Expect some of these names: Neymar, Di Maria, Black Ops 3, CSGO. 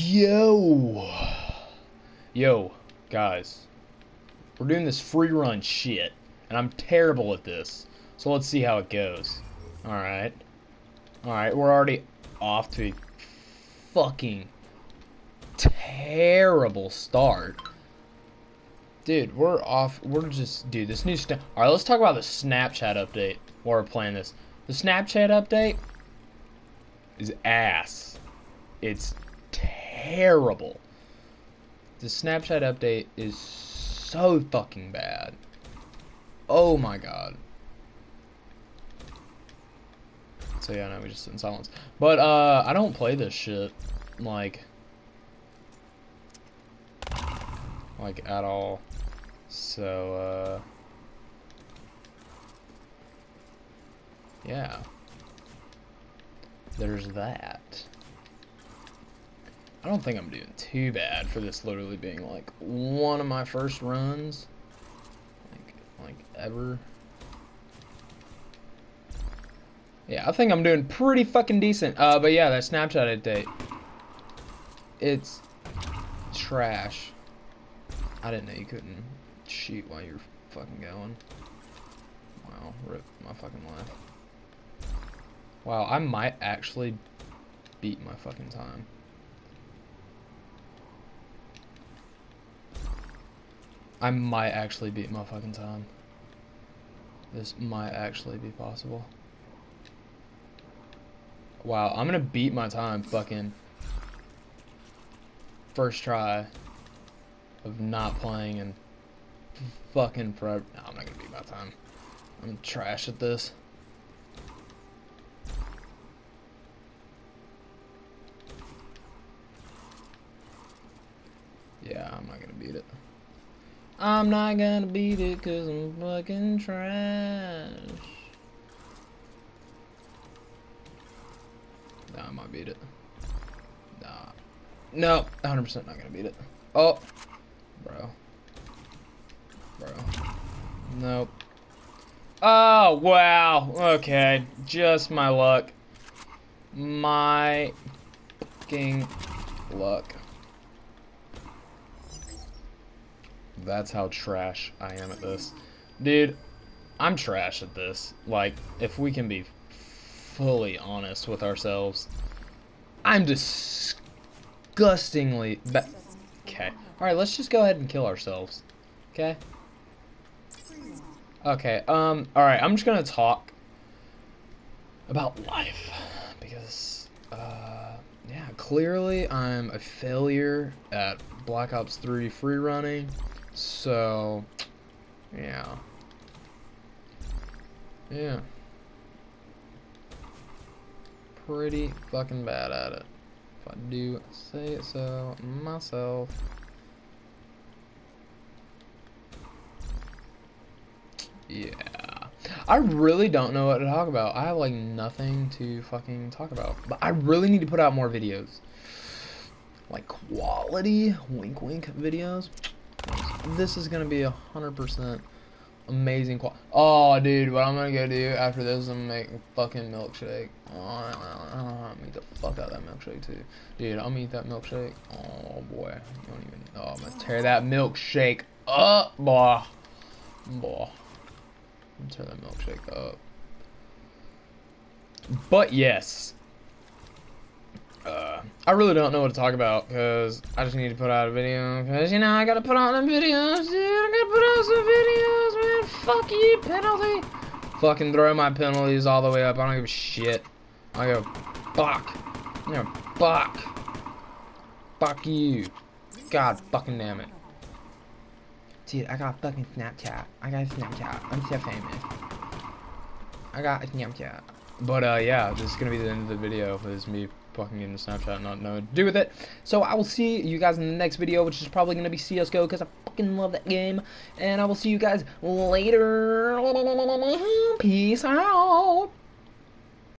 Yo, guys, we're doing this free run shit, and I'm terrible at this, so let's see how it goes. Alright, we're already off to a fucking terrible start. Dude, we're off, dude, this new stuff. Alright, let's talk about the Snapchat update while we're playing this. The Snapchat update is ass. It's terrible. The Snapchat update is so fucking bad. Oh my god. So yeah, no, we just sit in silence. But I don't play this shit like at all. So yeah. There's that. I don't think I'm doing too bad for this literally being like one of my first runs like ever. Yeah, I think I'm doing pretty fucking decent. But yeah, that Snapchat update, it's trash. I didn't know you couldn't shoot while you were fucking going. Wow, rip my fucking life. Wow, I might actually beat my fucking time. I might actually beat my fucking time. This might actually be possible. Wow, I'm gonna beat my time fucking first try of not playing and fucking forever. No, I'm not gonna beat my time. I'm trash at this. Yeah, I'm not gonna beat it. I'm not gonna beat it cause I'm fucking trash. Nah, I might beat it. Nah. No, 100% not gonna beat it. Oh. Bro. Nope. Oh, wow. Okay. Just my luck. My fucking luck. That's how trash I am at this. Dude, I'm trash at this. Like, if we can be fully honest with ourselves, I'm disgustingly bad. Okay. Alright, let's just go ahead and kill ourselves. Okay? Okay, alright, I'm just gonna talk about life. Because, yeah, clearly I'm a failure at Black Ops 3 free running. So, yeah. Yeah. Pretty fucking bad at it. If I do say it so myself. Yeah. I really don't know what to talk about. I have like nothing to fucking talk about. But I really need to put out more videos. Like quality, wink wink videos. This is gonna be 100% amazing quality. Oh, dude, what I'm gonna go do after this is I'm gonna make a fucking milkshake. Oh, I'm gonna eat the fuck out of that milkshake too. Dude, I'm gonna eat that milkshake. Oh boy, you don't even. Oh, I'm gonna tear that milkshake up, boy. Boy, I'm gonna tear that milkshake up. But yes. I really don't know what to talk about because I just need to put out a video because, you know, I gotta put out some videos, dude. I gotta put out some videos, man. Fuck you, penalty. Fucking throw my penalties all the way up. I don't give a shit. I go, fuck. You know, fuck. Fuck you. God fucking damn it. Dude, I got fucking Snapchat. I got Snapchat. I'm so famous. I got Snapchat. But, yeah, this is gonna be the end of the video for this me fucking getting Snapchat and not knowing what to do with it. So I will see you guys in the next video, which is probably gonna be CSGO because I fucking love that game. And I will see you guys later. Peace out.